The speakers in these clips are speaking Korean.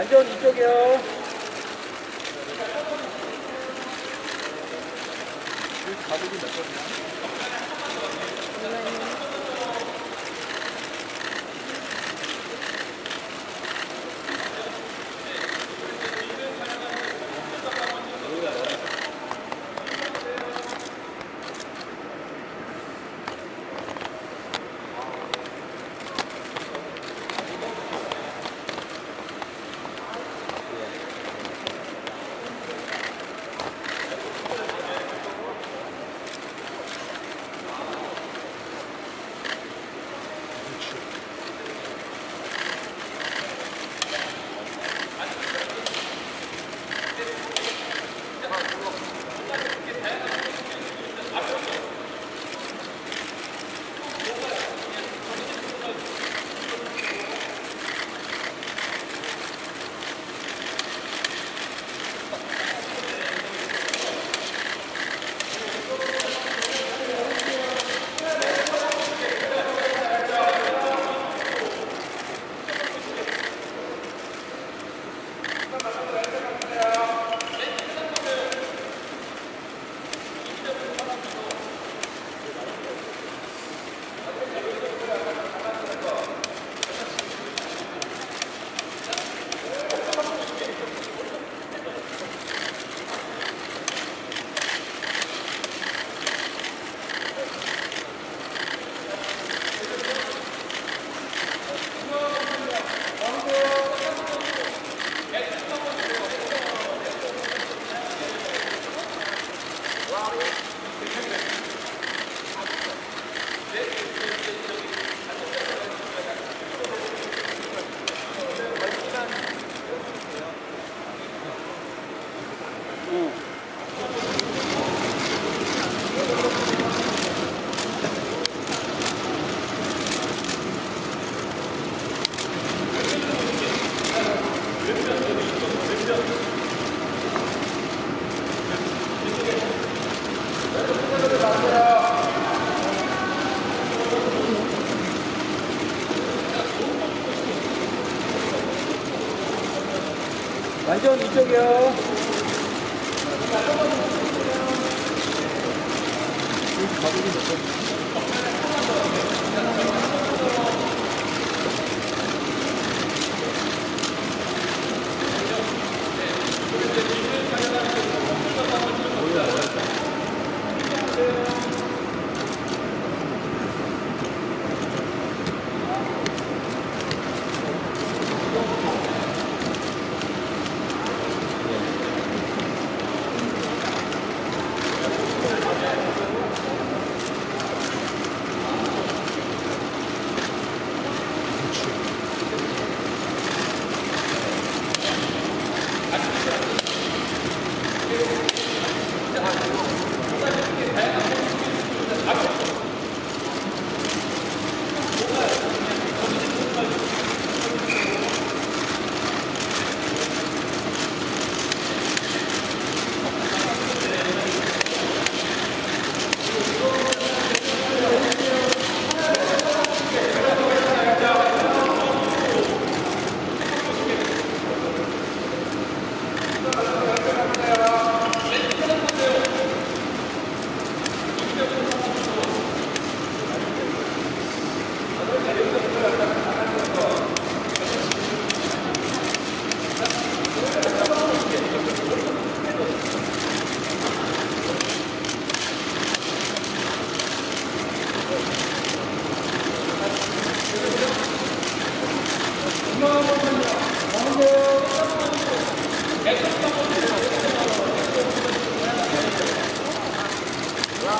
완전 이쪽이요. 가격이 몇 번이야? 완전 이쪽이요.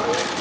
Wow.